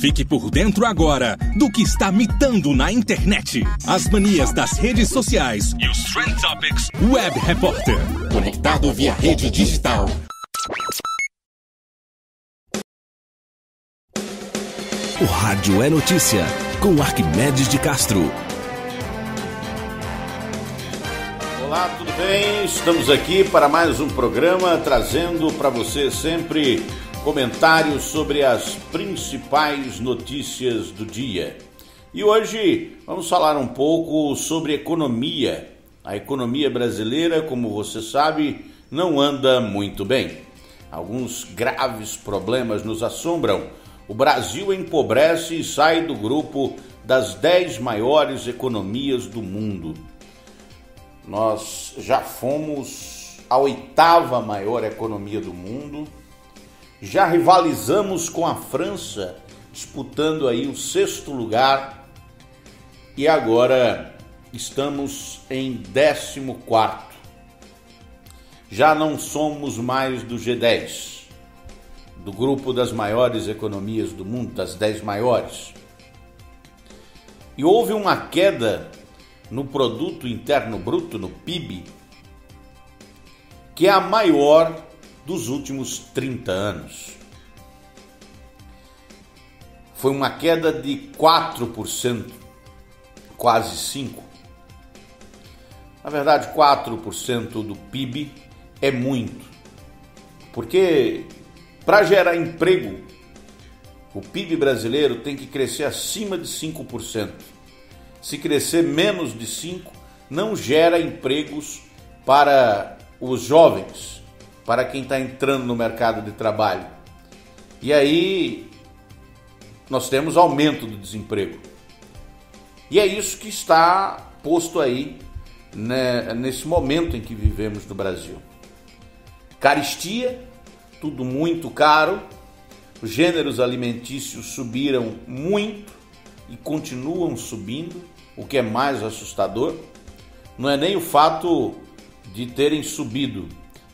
Fique por dentro agora do que está mitando na internet. As manias das redes sociais e os Trend Topics. Web Repórter. Conectado via rede digital. O Rádio é Notícia, com Arquimedes de Castro. Olá, tudo bem? Estamos aqui para mais um programa, trazendo para você sempre comentários sobre as principais notícias do dia. E hoje vamos falar um pouco sobre economia. A economia brasileira, como você sabe, não anda muito bem. Alguns graves problemas nos assombram. O Brasil empobrece e sai do grupo das 10 maiores economias do mundo. Nós já fomos a 8ª maior economia do mundo, já rivalizamos com a França, disputando aí o 6º lugar, e agora estamos em 14º. Já não somos mais do G10. Do grupo das maiores economias do mundo, das 10 maiores. E houve uma queda no produto interno bruto, no PIB, que é a maior dos últimos 30 anos. Foi uma queda de 4%, quase 5%. Na verdade, 4% do PIB é muito, porque para gerar emprego, o PIB brasileiro tem que crescer acima de 5%. Se crescer menos de 5%, não gera empregos para os jovens, para quem está entrando no mercado de trabalho. E aí nós temos aumento do desemprego. E é isso que está posto aí, né, nesse momento em que vivemos no Brasil. Caristia. Tudo muito caro, os gêneros alimentícios subiram muito e continuam subindo, o que é mais assustador. Não é nem o fato de terem subido,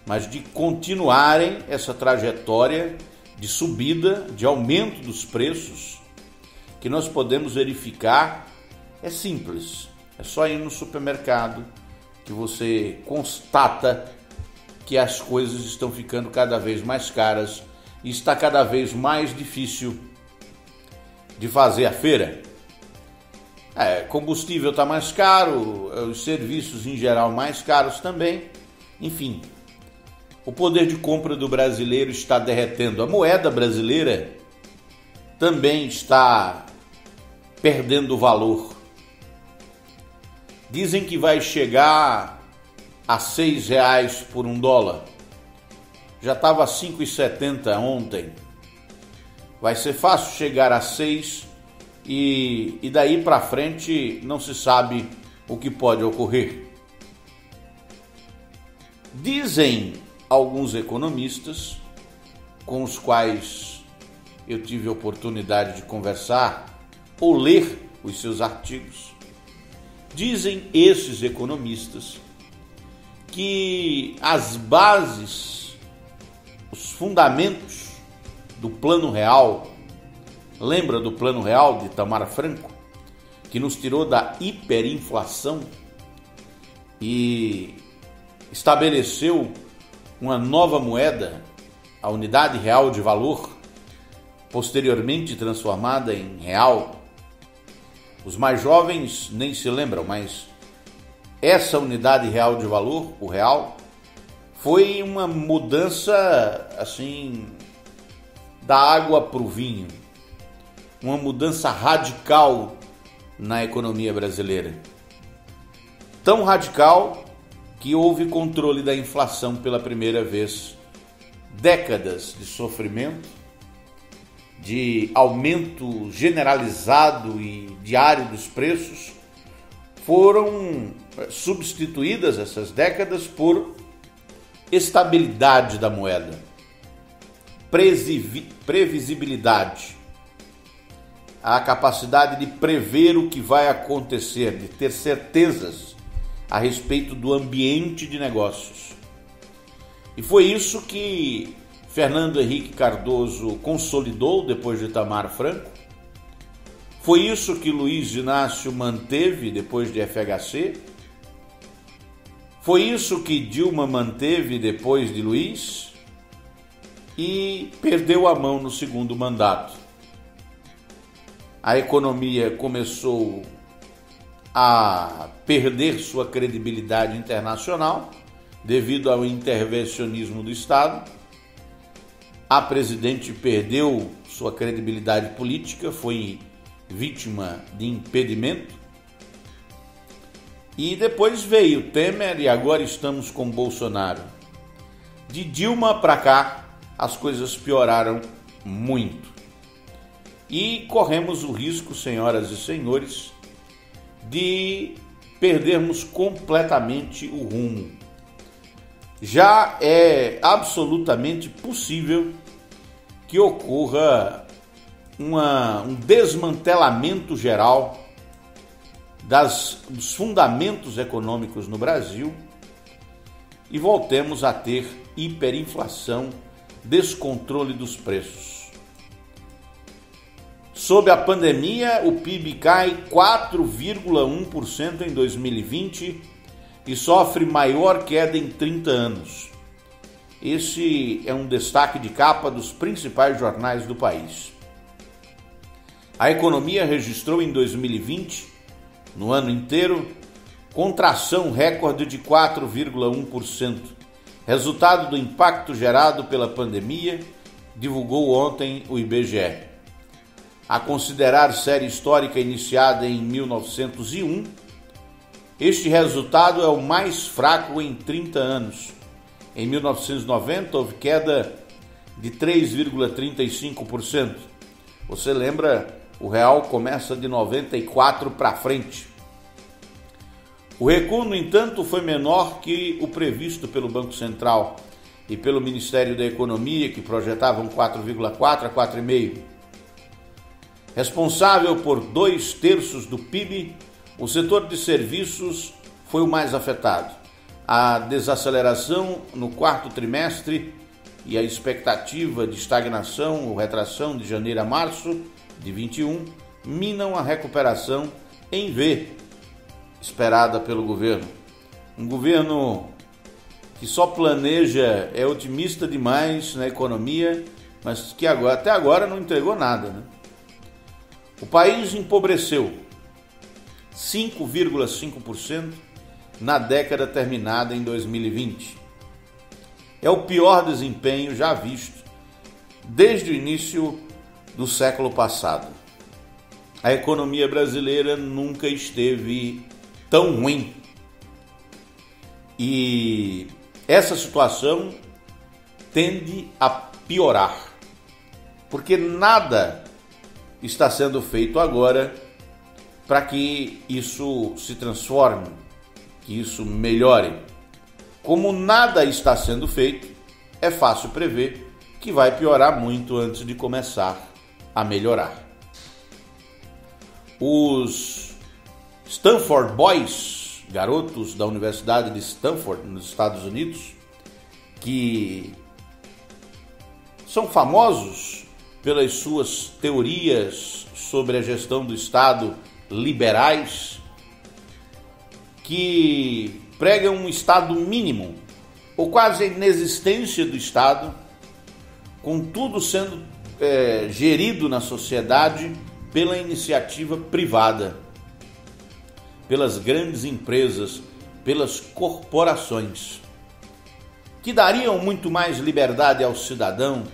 mas de continuarem essa trajetória de subida, de aumento dos preços, que nós podemos verificar. É simples, é só ir no supermercado que você constata que as coisas estão ficando cada vez mais caras e está cada vez mais difícil de fazer a feira. Combustível está mais caro, os serviços em geral mais caros também. Enfim, o poder de compra do brasileiro está derretendo. A moeda brasileira também está perdendo valor. Dizem que vai chegar a R$6 por $1, já estava a R$5,70 ontem. Vai ser fácil chegar a 6 e daí para frente não se sabe o que pode ocorrer. Dizem alguns economistas, com os quais eu tive a oportunidade de conversar ou ler os seus artigos, dizem esses economistas que as bases, os fundamentos do Plano Real, lembra do Plano Real de Itamar Franco, que nos tirou da hiperinflação e estabeleceu uma nova moeda, a unidade real de valor, posteriormente transformada em real. Os mais jovens nem se lembram, mas essa unidade real de valor, o real, foi uma mudança, assim, da água para o vinho. Uma mudança radical na economia brasileira. Tão radical que houve controle da inflação pela primeira vez. Décadas de sofrimento, de aumento generalizado e diário dos preços, foram substituídas essas décadas por estabilidade da moeda, previsibilidade, a capacidade de prever o que vai acontecer, de ter certezas a respeito do ambiente de negócios. E foi isso que Fernando Henrique Cardoso consolidou depois de Itamar Franco, Foi isso que Luiz Inácio manteve depois de FHC? Foi isso que Dilma manteve depois de Luiz? E perdeu a mão no segundo mandato. A economia começou a perder sua credibilidade internacional devido ao intervencionismo do Estado. A presidente perdeu sua credibilidade política, foi vítima de impedimento. E depois veio Temer e agora estamos com Bolsonaro. De Dilma para cá, as coisas pioraram muito. E corremos o risco, senhoras e senhores, de perdermos completamente o rumo. Já é absolutamente possível que ocorra um desmantelamento geral dos fundamentos econômicos no Brasil e voltemos a ter hiperinflação, descontrole dos preços. Sob a pandemia, o PIB cai 4,1% em 2020 e sofre maior queda em 30 anos. Esse é um destaque de capa dos principais jornais do país. A economia registrou em 2020, no ano inteiro, contração recorde de 4,1%, resultado do impacto gerado pela pandemia, divulgou ontem o IBGE. A considerar série histórica iniciada em 1901, este resultado é o mais fraco em 30 anos. Em 1990, houve queda de 3,35%. Você lembra, o real começa de 94 para frente. O recuo, no entanto, foi menor que o previsto pelo Banco Central e pelo Ministério da Economia, que projetavam 4,4 a 4,5. Responsável por 2/3 do PIB, o setor de serviços foi o mais afetado. A desaceleração no quarto trimestre e a expectativa de estagnação ou retração de janeiro a março de 21 minam a recuperação em V esperada pelo governo. Um governo que só planeja, é otimista demais na economia, mas que agora, até agora não entregou nada, né? O país empobreceu 5,5% na década terminada em 2020. É o pior desempenho já visto desde o início do século passado. A economia brasileira nunca esteve tão ruim. E essa situação tende a piorar, porque nada está sendo feito agora para que isso se transforme, que isso melhore. Como nada está sendo feito, é fácil prever que vai piorar muito antes de começar a melhorar. Os Stanford Boys, garotos da Universidade de Stanford, nos Estados Unidos, que são famosos pelas suas teorias sobre a gestão do Estado, liberais, que pregam um Estado mínimo, ou quase a inexistência do Estado, com tudo sendo gerido na sociedade pela iniciativa privada, pelas grandes empresas, pelas corporações, que dariam muito mais liberdade ao cidadão,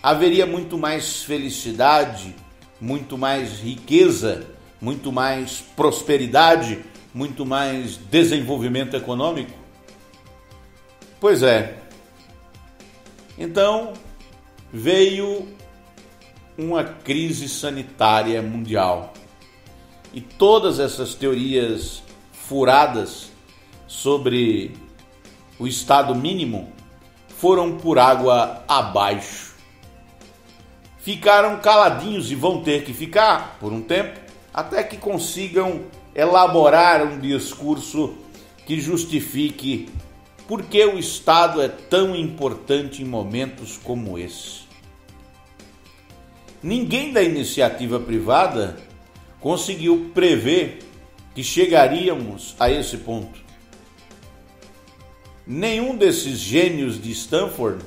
haveria muito mais felicidade, muito mais riqueza, muito mais prosperidade, muito mais desenvolvimento econômico. Pois é. Então, veio uma crise sanitária mundial. E todas essas teorias furadas sobre o Estado mínimo foram por água abaixo. Ficaram caladinhos e vão ter que ficar por um tempo até que consigam elaborar um discurso que justifique por que o Estado é tão importante em momentos como esse. Ninguém da iniciativa privada conseguiu prever que chegaríamos a esse ponto. Nenhum desses gênios de Stanford,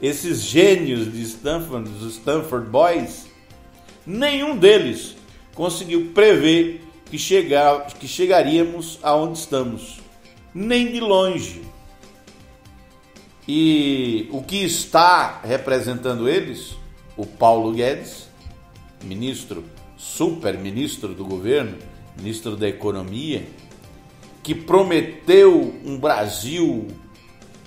esses gênios de Stanford, os Stanford Boys, nenhum deles conseguiu prever que chegaríamos aonde estamos, nem de longe. E o que está representando eles? O Paulo Guedes, ministro, super-ministro do governo, ministro da Economia, que prometeu um Brasil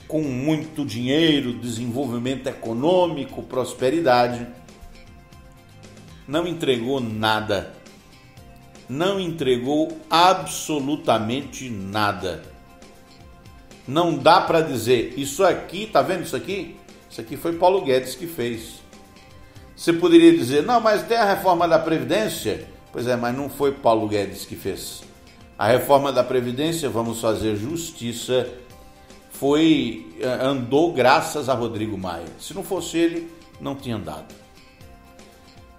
com muito dinheiro, desenvolvimento econômico, prosperidade, não entregou nada. Não entregou absolutamente nada. Não dá para dizer, isso aqui, tá vendo isso aqui? Isso aqui foi Paulo Guedes que fez. Você poderia dizer, não, mas tem a reforma da Previdência. Pois é, mas não foi Paulo Guedes que fez. A reforma da Previdência, vamos fazer justiça, andou graças a Rodrigo Maia. Se não fosse ele, não tinha andado.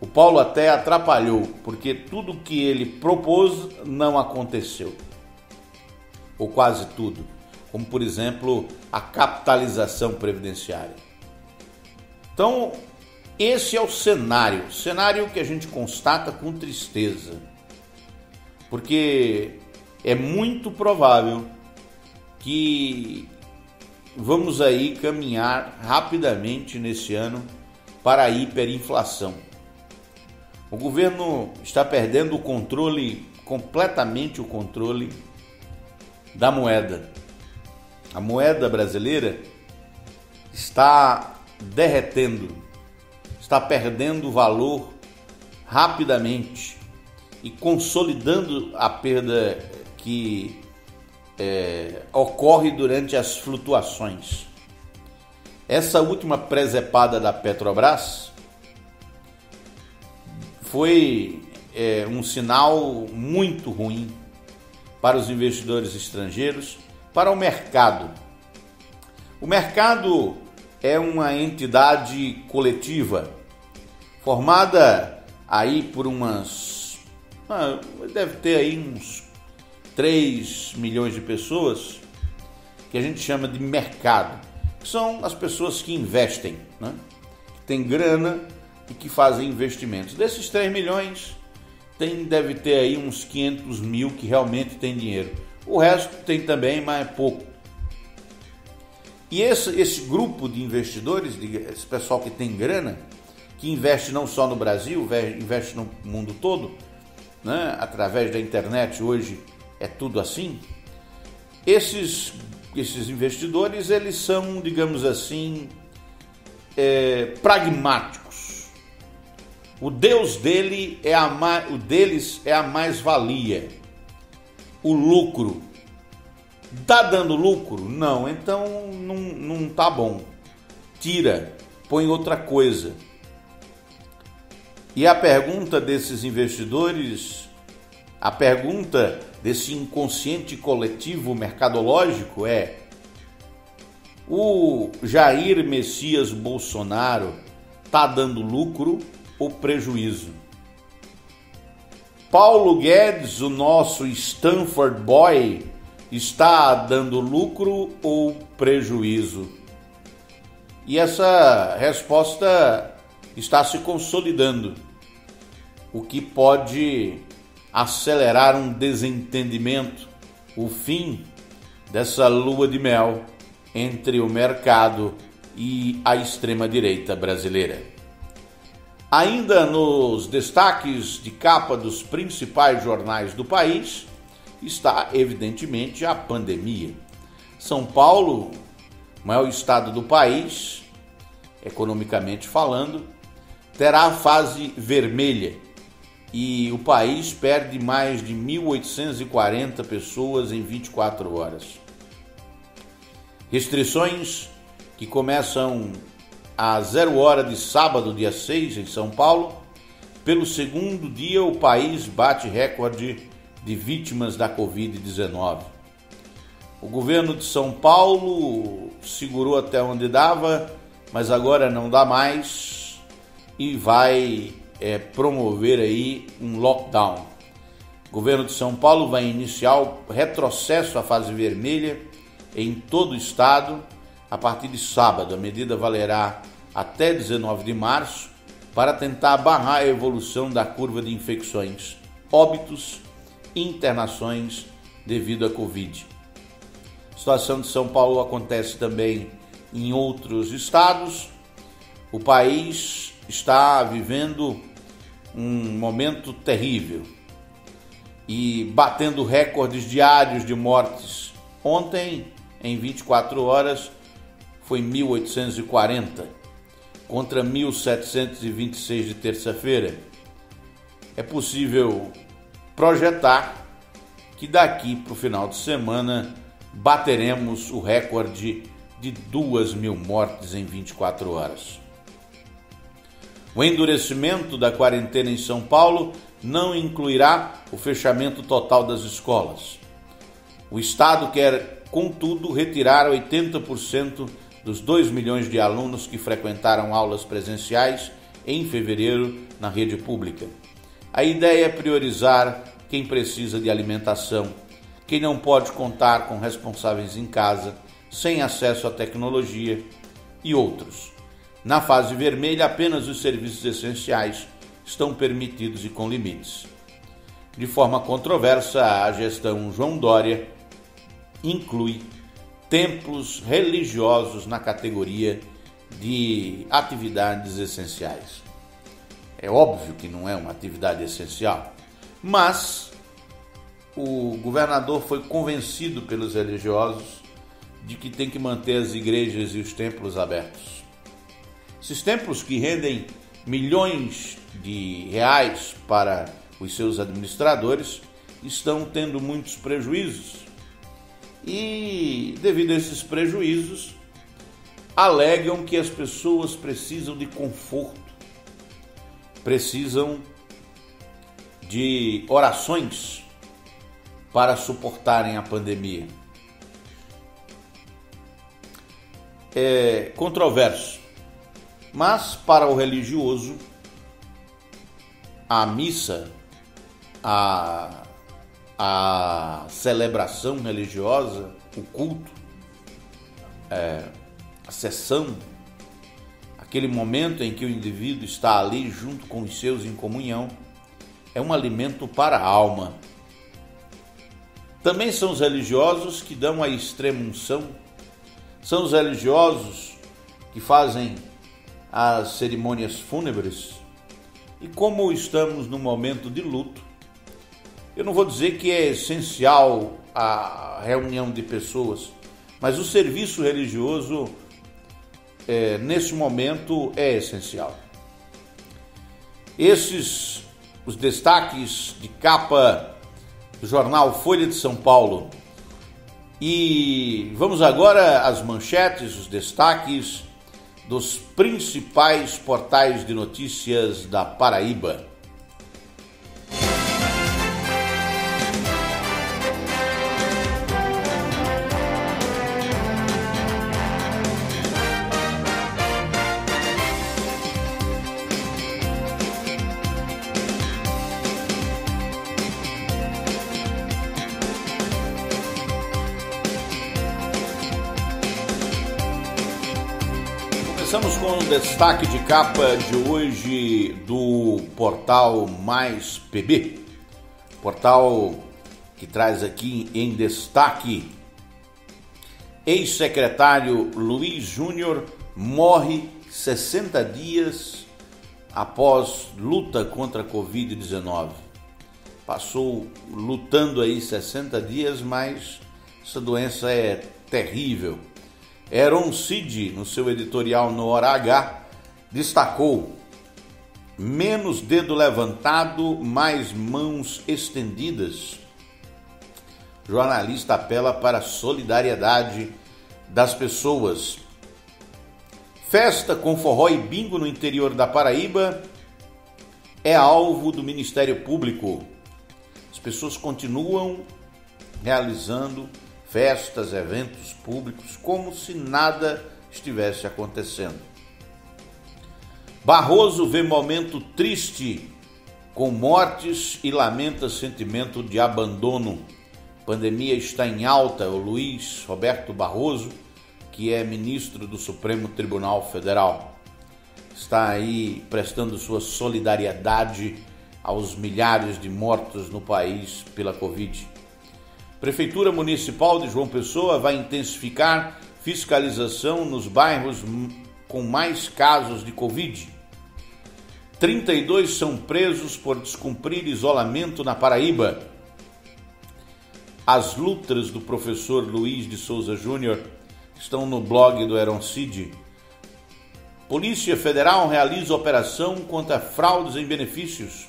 O Paulo até atrapalhou, porque tudo que ele propôs não aconteceu. Ou quase tudo. Como, por exemplo, a capitalização previdenciária. Então, esse é o cenário. Cenário que a gente constata com tristeza. Porque é muito provável que vamos aí caminhar rapidamente nesse ano para a hiperinflação. O governo está perdendo o controle, completamente o controle da moeda. A moeda brasileira está derretendo, está perdendo valor rapidamente e consolidando a perda que ocorre durante as flutuações. Essa última presepada da Petrobras foi um sinal muito ruim para os investidores estrangeiros, para o mercado. O mercado é uma entidade coletiva, formada aí por deve ter aí uns 3 milhões de pessoas, que a gente chama de mercado, que são as pessoas que investem, né? Que tem grana, e que fazem investimentos. Desses 3 milhões, deve ter aí uns 500 mil que realmente tem dinheiro. O resto tem também, mas é pouco. E esse grupo de investidores, esse pessoal que tem grana, que investe não só no Brasil, investe no mundo todo, né? Através da internet hoje é tudo assim. Esses investidores, eles são, digamos assim, pragmáticos. O Deus deles é a mais-valia, o lucro. Tá dando lucro? Não, então não tá bom. Tira, põe outra coisa. E a pergunta desses investidores, a pergunta desse inconsciente coletivo mercadológico é: o Jair Messias Bolsonaro tá dando lucro? O prejuízo. Paulo Guedes, o nosso Stanford Boy, está dando lucro ou prejuízo? E essa resposta está se consolidando, o que pode acelerar um desentendimento, o fim dessa lua de mel entre o mercado e a extrema-direita brasileira. Ainda nos destaques de capa dos principais jornais do país está, evidentemente, a pandemia. São Paulo, maior estado do país, economicamente falando, terá a fase vermelha e o país perde mais de 1.840 pessoas em 24 horas. Restrições que começam à 0 hora de sábado, dia 6, em São Paulo. Pelo segundo dia, o país bate recorde de vítimas da Covid-19. O governo de São Paulo segurou até onde dava, mas agora não dá mais e vai promover aí um lockdown. O governo de São Paulo vai iniciar o retrocesso à fase vermelha em todo o estado a partir de sábado. A medida valerá até 19 de março para tentar barrar a evolução da curva de infecções, óbitos e internações devido à Covid. A situação de São Paulo acontece também em outros estados. O país está vivendo um momento terrível e batendo recordes diários de mortes. Ontem, em 24 horas, foi 1.840 contra 1.726 de terça-feira. É possível projetar que daqui para o final de semana bateremos o recorde de 2.000 mortes em 24 horas. O endurecimento da quarentena em São Paulo não incluirá o fechamento total das escolas. O Estado quer, contudo, retirar 80% dos 2 milhões de alunos que frequentaram aulas presenciais em fevereiro na rede pública. A ideia é priorizar quem precisa de alimentação, quem não pode contar com responsáveis em casa, sem acesso à tecnologia e outros. Na fase vermelha, apenas os serviços essenciais estão permitidos e com limites. De forma controversa, a gestão João Dória inclui templos religiosos na categoria de atividades essenciais. É óbvio que não é uma atividade essencial, mas o governador foi convencido pelos religiosos de que tem que manter as igrejas e os templos abertos. Esses templos que rendem milhões de reais para os seus administradores estão tendo muitos prejuízos e, devido a esses prejuízos, alegam que as pessoas precisam de conforto, precisam de orações para suportarem a pandemia. É controverso, mas para o religioso, a missa, a celebração religiosa, o culto, a sessão, aquele momento em que o indivíduo está ali junto com os seus em comunhão, é um alimento para a alma. Também são os religiosos que dão a extrema-unção, são os religiosos que fazem as cerimônias fúnebres. E como estamos num momento de luto, eu não vou dizer que é essencial a reunião de pessoas, mas o serviço religioso, nesse momento, é essencial. Esses os destaques de capa do jornal Folha de São Paulo. E vamos agora às manchetes, os destaques dos principais portais de notícias da Paraíba. Começamos com o destaque de capa de hoje do portal Mais PB, portal que traz aqui em destaque: ex-secretário Luiz Júnior morre 60 dias após luta contra a Covid-19. Passou lutando aí 60 dias, mas essa doença é terrível. Eron Cid, no seu editorial no Hora H, destacou: menos dedo levantado, mais mãos estendidas. O jornalista apela para a solidariedade das pessoas. Festa com forró e bingo no interior da Paraíba é alvo do Ministério Público. As pessoas continuam realizando festas, eventos públicos, como se nada estivesse acontecendo. Barroso vê momento triste com mortes e lamenta sentimento de abandono. Pandemia está em alta. O Luiz Roberto Barroso, que é ministro do Supremo Tribunal Federal, está aí prestando sua solidariedade aos milhares de mortos no país pela Covid. Prefeitura Municipal de João Pessoa vai intensificar fiscalização nos bairros com mais casos de Covid. 32 são presos por descumprir isolamento na Paraíba. As lutas do professor Luiz de Souza Júnior estão no blog do Eron Cid. Polícia Federal realiza operação contra fraudes em benefícios.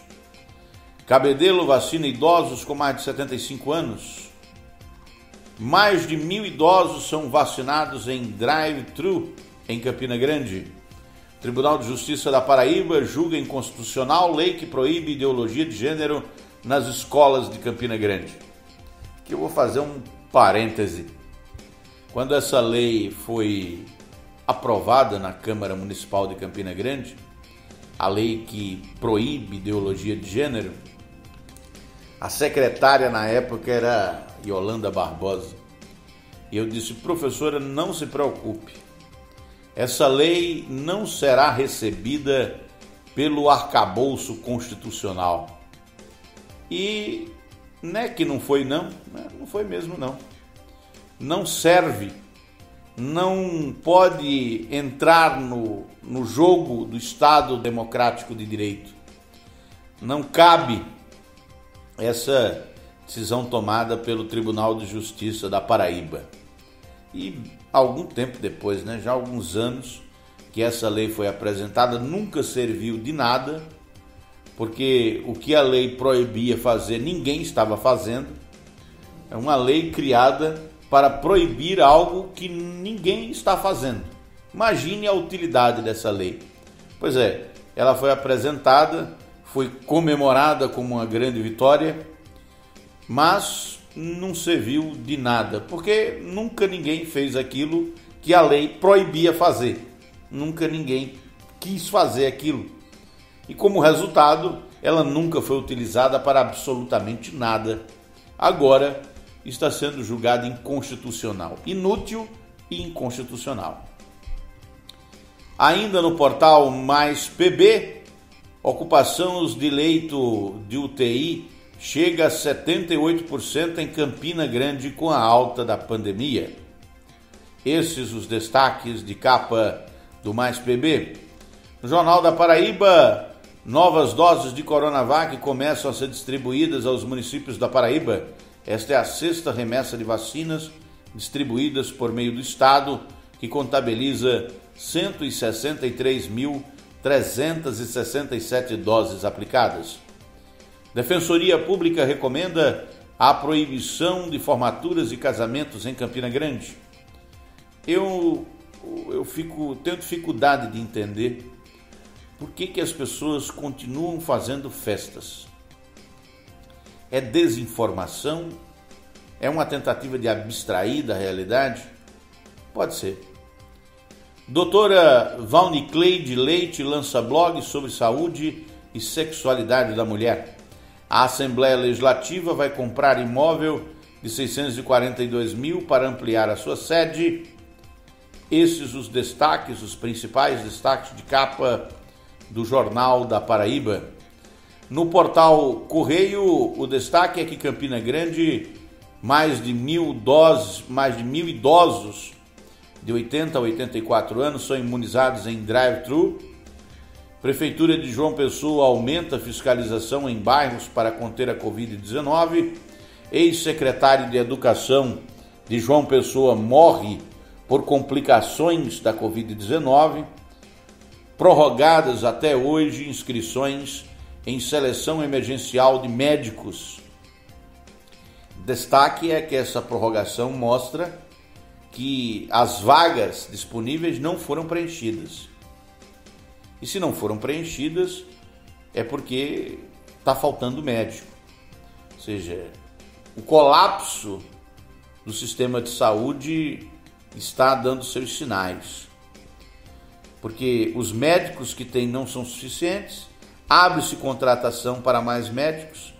Cabedelo vacina idosos com mais de 75 anos. Mais de 1.000 idosos são vacinados em drive-thru em Campina Grande. Tribunal de Justiça da Paraíba julga inconstitucional lei que proíbe ideologia de gênero nas escolas de Campina Grande. Aqui eu vou fazer um parêntese. Quando essa lei foi aprovada na Câmara Municipal de Campina Grande, a lei que proíbe ideologia de gênero, a secretária na época era Yolanda Barbosa. E eu disse: professora, não se preocupe, essa lei não será recebida pelo arcabouço constitucional. E né que não foi não, não foi mesmo não. Não serve, não pode entrar no jogo do Estado Democrático de Direito. Não cabe essa decisão tomada pelo Tribunal de Justiça da Paraíba. E algum tempo depois, já há alguns anos que essa lei foi apresentada, nunca serviu de nada, porque o que a lei proibia fazer, ninguém estava fazendo. É uma lei criada para proibir algo que ninguém está fazendo. Imagine a utilidade dessa lei. Pois é, ela foi apresentada, foi comemorada como uma grande vitória, mas não serviu de nada, porque nunca ninguém fez aquilo que a lei proibia fazer. Nunca ninguém quis fazer aquilo. E como resultado, ela nunca foi utilizada para absolutamente nada. Agora está sendo julgado inconstitucional, inútil e inconstitucional. Ainda no portal Mais PB, ocupação de leito de UTI chega a 78% em Campina Grande com a alta da pandemia. Esses os destaques de capa do Mais PB. No Jornal da Paraíba, novas doses de Coronavac começam a ser distribuídas aos municípios da Paraíba. Esta é a 6ª remessa de vacinas distribuídas por meio do Estado, que contabiliza 163.367 doses aplicadas. Defensoria Pública recomenda a proibição de formaturas e casamentos em Campina Grande. Eu tenho dificuldade de entender por que as pessoas continuam fazendo festas. É desinformação? É uma tentativa de abstrair da realidade? Pode ser. Doutora Valnicleide Leite lança blog sobre saúde e sexualidade da mulher. A Assembleia Legislativa vai comprar imóvel de 642 mil para ampliar a sua sede. Esses os destaques, os principais destaques de capa do Jornal da Paraíba. No portal Correio, o destaque é que Campina Grande, mais de mil idosos de 80 a 84 anos são imunizados em drive-thru. Prefeitura de João Pessoa aumenta a fiscalização em bairros para conter a Covid-19. Ex-secretário de Educação de João Pessoa morre por complicações da Covid-19. Prorrogadas até hoje inscrições em seleção emergencial de médicos. Destaque é que essa prorrogação mostra que as vagas disponíveis não foram preenchidas. E se não foram preenchidas, é porque está faltando médico. Ou seja, o colapso do sistema de saúde está dando seus sinais. porque os médicos que tem não são suficientes, abre-se contratação para mais médicos,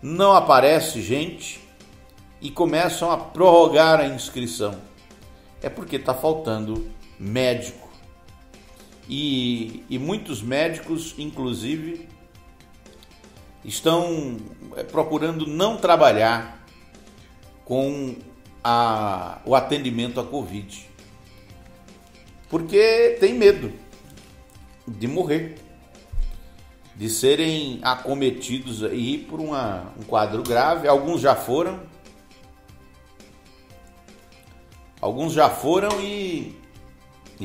não aparece gente e começam a prorrogar a inscrição. É porque está faltando médico. E muitos médicos, inclusive, estão procurando não trabalhar com o atendimento à Covid, porque tem medo de morrer, de serem acometidos aí por um quadro grave. Alguns já foram e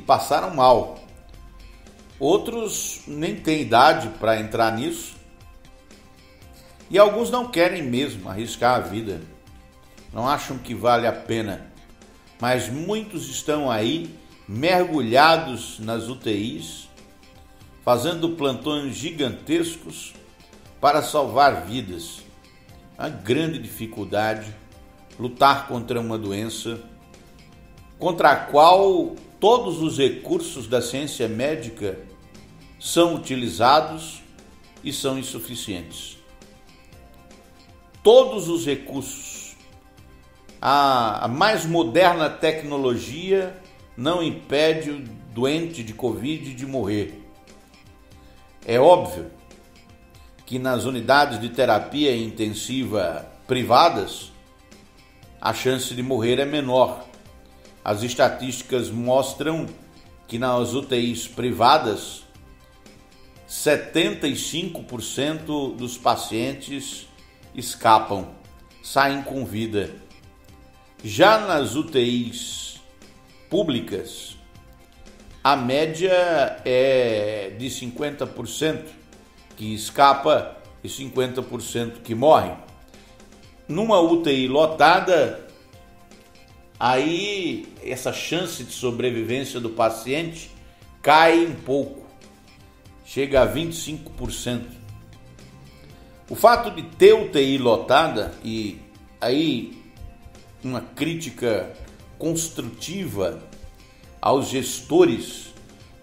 passaram mal. Outros nem têm idade para entrar nisso. E alguns não querem mesmo arriscar a vida, não acham que vale a pena, mas muitos estão aí mergulhados nas UTIs, fazendo plantões gigantescos para salvar vidas. É uma grande dificuldade lutar contra uma doença contra a qual todos os recursos da ciência médica são utilizados e são insuficientes. Todos os recursos, a mais moderna tecnologia não impede o doente de Covid de morrer. É óbvio que nas unidades de terapia intensiva privadas, a chance de morrer é menor. As estatísticas mostram que nas UTIs privadas, 75% dos pacientes escapam, saem com vida. Já nas UTIs públicas, a média é de 50% que escapa e 50% que morre. Numa UTI lotada, aí essa chance de sobrevivência do paciente cai um pouco, chega a 25%. O fato de ter UTI lotada, e aí uma crítica construtiva aos gestores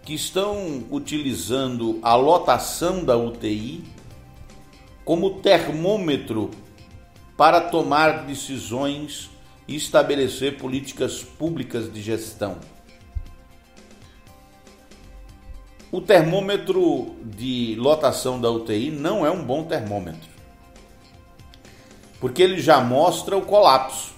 que estão utilizando a lotação da UTI como termômetro para tomar decisões e estabelecer políticas públicas de gestão. O termômetro de lotação da UTI não é um bom termômetro, porque ele já mostra o colapso.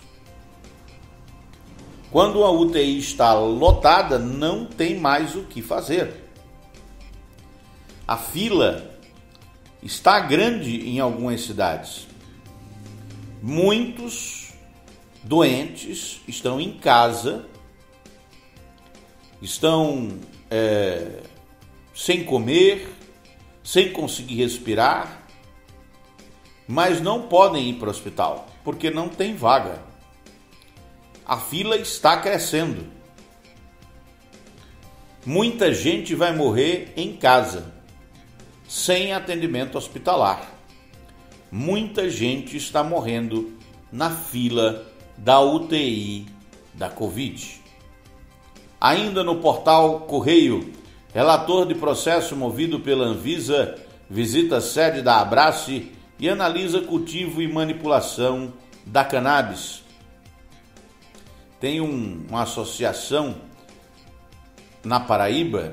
Quando a UTI está lotada, não tem mais o que fazer. A fila está grande em algumas cidades. Muitos doentes estão em casa, estão sem comer, sem conseguir respirar, mas não podem ir para o hospital, porque não tem vaga. A fila está crescendo. Muita gente vai morrer em casa, sem atendimento hospitalar. Muita gente está morrendo na fila da UTI da Covid. Ainda no portal Correio, relator de processo movido pela Anvisa visita a sede da Abrace e analisa cultivo e manipulação da cannabis. Tem uma associação na Paraíba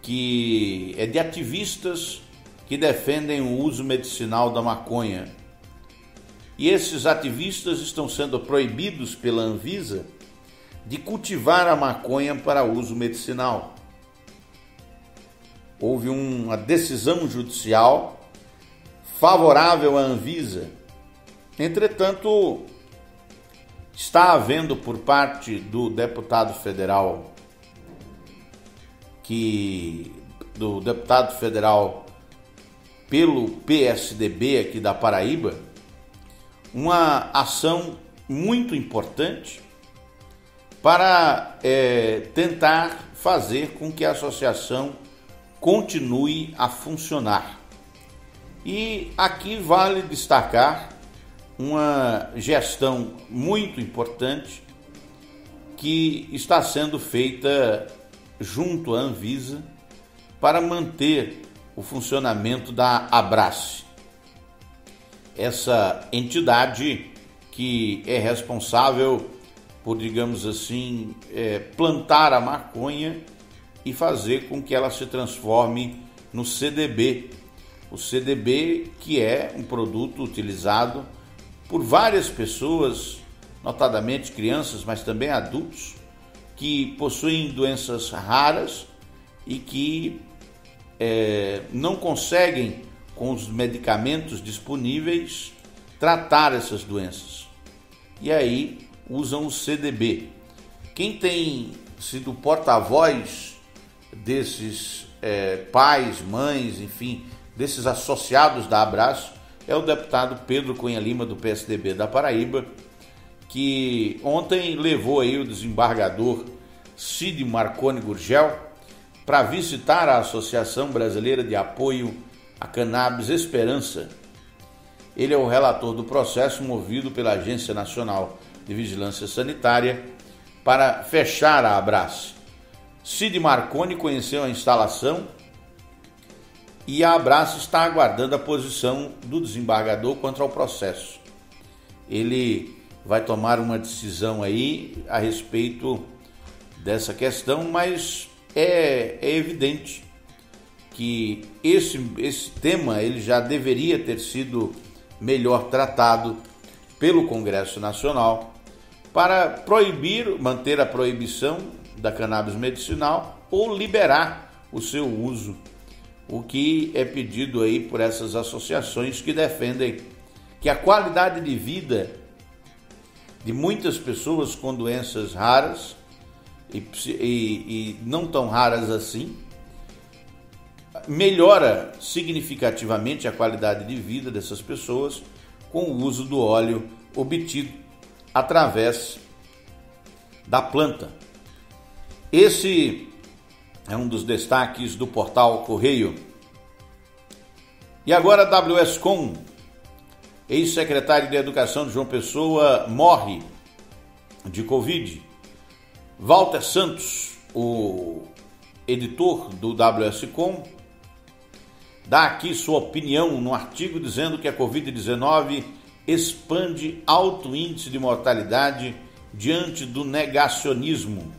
que é de ativistas que defendem o uso medicinal da maconha. E esses ativistas estão sendo proibidos pela Anvisa de cultivar a maconha para uso medicinal. Houve uma decisão judicial favorável à Anvisa. Entretanto, está havendo por parte do deputado federal pelo PSDB aqui da Paraíba, uma ação muito importante para tentar fazer com que a associação continue a funcionar. E aqui vale destacar uma gestão muito importante que está sendo feita junto à Anvisa para manter o funcionamento da Abrace, essa entidade que é responsável por, digamos assim, plantar a maconha e fazer com que ela se transforme no CDB. O CDB, que é um produto utilizado por várias pessoas, notadamente crianças, mas também adultos, que possuem doenças raras e que não conseguem, com os medicamentos disponíveis, tratar essas doenças. E aí usam o CDB. Quem tem sido porta-voz desses pais, mães, enfim, desses associados da Abrace, é o deputado Pedro Cunha Lima, do PSDB da Paraíba, que ontem levou aí o desembargador Cid Marconi Gurgel para visitar a Associação Brasileira de Apoio à Cannabis Esperança. Ele é o relator do processo movido pela Agência Nacional de Vigilância Sanitária para fechar a Abrace. Cid Marconi conheceu a instalação e a Abrace está aguardando a posição do desembargador quanto ao processo. Ele vai tomar uma decisão aí a respeito dessa questão, mas é evidente que esse tema ele já deveria ter sido melhor tratado pelo Congresso Nacional para proibir, manter a proibição da cannabis medicinal ou liberar o seu uso, o que é pedido aí por essas associações que defendem que a qualidade de vida de muitas pessoas com doenças raras e não tão raras assim, melhora significativamente a qualidade de vida dessas pessoas com o uso do óleo obtido através da planta. Esse é um dos destaques do portal Correio. E agora WS Com, ex-secretário de Educação de João Pessoa, morre de Covid. Walter Santos, o editor do WS Com, dá aqui sua opinião no artigo dizendo que a Covid-19 expande alto índice de mortalidade diante do negacionismo,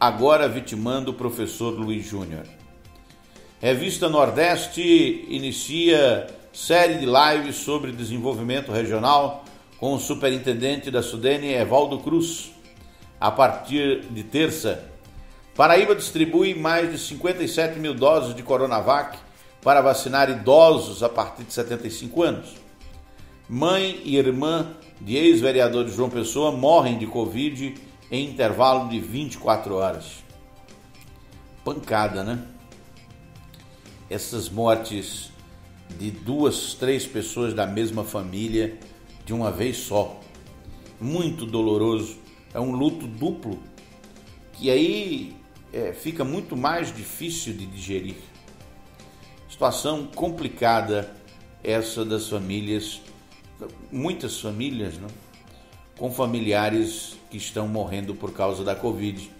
agora vitimando o professor Luiz Júnior. Revista Nordeste inicia série de lives sobre desenvolvimento regional com o superintendente da Sudene, Evaldo Cruz, a partir de terça. Paraíba distribui mais de 57 mil doses de Coronavac para vacinar idosos a partir de 75 anos. Mãe e irmã de ex-vereador de João Pessoa morrem de Covid em intervalo de 24 horas. Pancada, né? Essas mortes de 2, 3 pessoas da mesma família de uma vez só. Muito doloroso. É um luto duplo que aí fica muito mais difícil de digerir. Situação complicada essa das famílias, muitas famílias, né? Com familiares que estão morrendo por causa da Covid.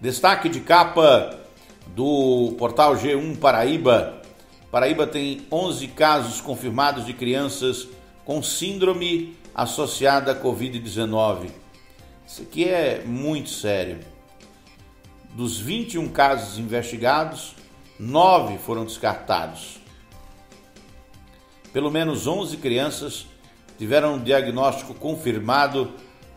Destaque de capa do portal G1 Paraíba. Paraíba tem 11 casos confirmados de crianças com síndrome associada à Covid-19. Isso aqui é muito sério. Dos 21 casos investigados, 9 foram descartados. Pelo menos 11 crianças tiveram um diagnóstico confirmado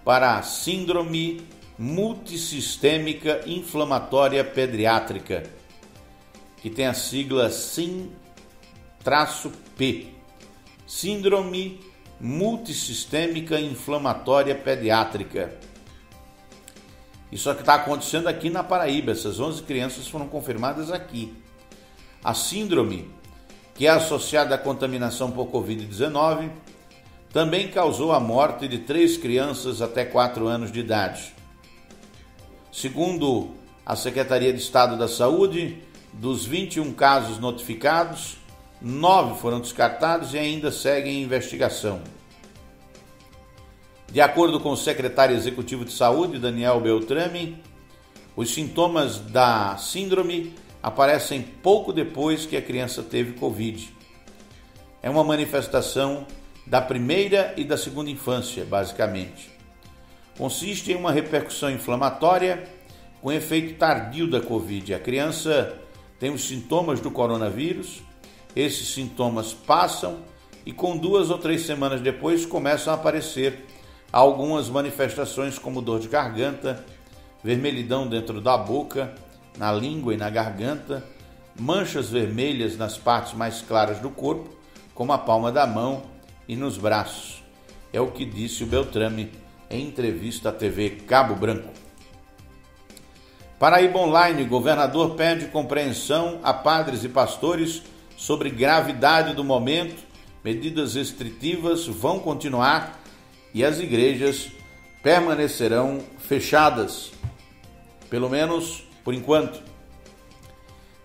para a síndrome multissistêmica inflamatória pediátrica, que tem a sigla SIM-P. Síndrome multissistêmica inflamatória pediátrica. Isso é que está acontecendo aqui na Paraíba. Essas 11 crianças foram confirmadas aqui. A síndrome, que é associada à contaminação por Covid-19, também causou a morte de 3 crianças até 4 anos de idade. Segundo a Secretaria de Estado da Saúde, dos 21 casos notificados, 9 foram descartados e ainda seguem em investigação. De acordo com o secretário executivo de Saúde, Daniel Beltrame, Os sintomas da síndrome aparecem pouco depois que a criança teve Covid. É uma manifestação da primeira e da segunda infância, basicamente. Consiste em uma repercussão inflamatória com efeito tardio da Covid. A criança tem os sintomas do coronavírus, esses sintomas passam e com 2 ou 3 semanas depois começam a aparecer algumas manifestações como dor de garganta, vermelhidão dentro da boca, na língua e na garganta, manchas vermelhas nas partes mais claras do corpo, como a palma da mão e nos braços. É o que disse o Beltrame em entrevista à TV Cabo Branco. Paraíba Online, governador pede compreensão a padres e pastores sobre gravidade do momento, medidas restritivas vão continuar e as igrejas permanecerão fechadas, pelo menos por enquanto.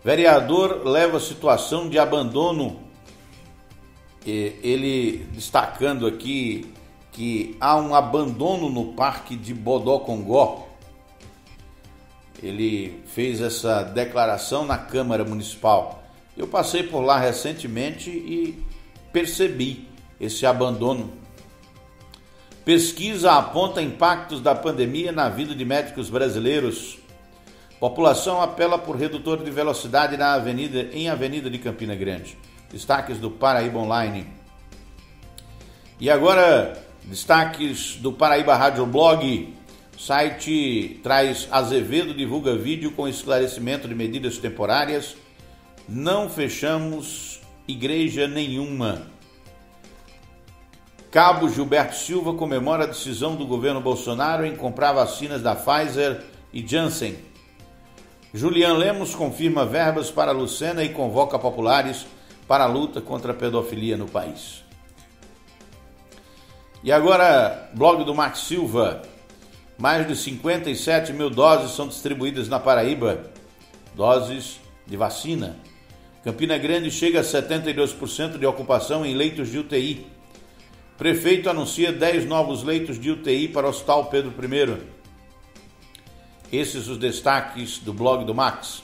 Vereador leva a situação de abandono, ele destacando aqui que há um abandono no Parque de Bodocongó. Ele fez essa declaração na Câmara Municipal. Eu passei por lá recentemente e percebi esse abandono. Pesquisa aponta impactos da pandemia na vida de médicos brasileiros. População apela por redutor de velocidade na avenida, em Avenida de Campina Grande. Destaques do Paraíba Online. E agora, destaques do Paraíba Rádio Blog. O site traz: Azevedo divulga vídeo com esclarecimento de medidas temporárias. Não fechamos igreja nenhuma. Cabo Gilberto Silva comemora a decisão do governo Bolsonaro em comprar vacinas da Pfizer e Janssen. Julian Lemos confirma verbas para Lucena e convoca populares para a luta contra a pedofilia no país. E agora, blog do Marcos Silva. Mais de 57 mil doses são distribuídas na Paraíba. Doses de vacina. Campina Grande chega a 72% de ocupação em leitos de UTI. Prefeito anuncia 10 novos leitos de UTI para o Hospital Pedro I. Esses os destaques do blog do Max.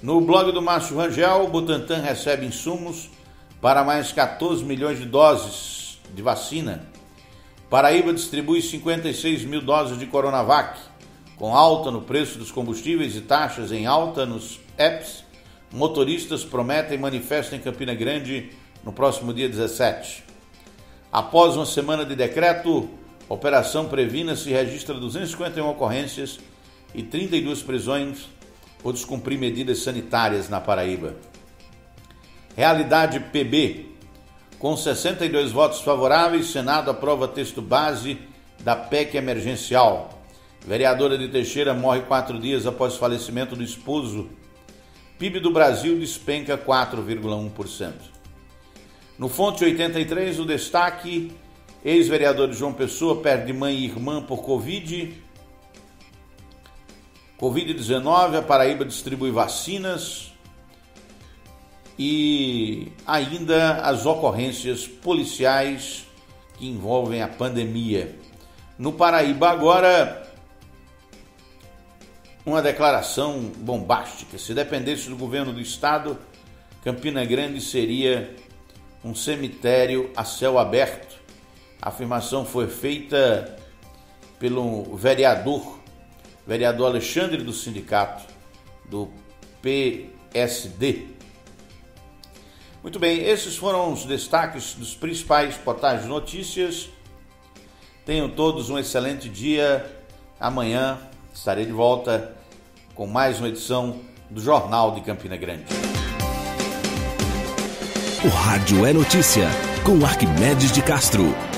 No blog do Márcio Rangel, o Butantan recebe insumos para mais 14 milhões de doses de vacina. Paraíba distribui 56 mil doses de Coronavac. Com alta no preço dos combustíveis e taxas em alta nos apps, motoristas prometem manifesto em Campina Grande no próximo dia 17. Após uma semana de decreto, Operação Previna se registra 251 ocorrências e 32 prisões por descumprir medidas sanitárias na Paraíba. Realidade PB. Com 62 votos favoráveis, Senado aprova texto base da PEC emergencial. Vereadora de Teixeira morre 4 dias após falecimento do esposo. PIB do Brasil despenca 4,1%. No Fonte 83, o destaque: ex-vereador João Pessoa perde mãe e irmã por Covid. Covid-19, a Paraíba distribui vacinas. E ainda as ocorrências policiais que envolvem a pandemia. No Paraíba agora, uma declaração bombástica: se dependesse do governo do estado, Campina Grande seria um cemitério a céu aberto. A afirmação foi feita pelo vereador Alexandre do sindicato do PSD. Muito bem, esses foram os destaques dos principais portais de notícias. Tenham todos um excelente dia. Amanhã estarei de volta com mais uma edição do Jornal de Campina Grande. O Rádio é Notícia, com Arquimedes de Castro.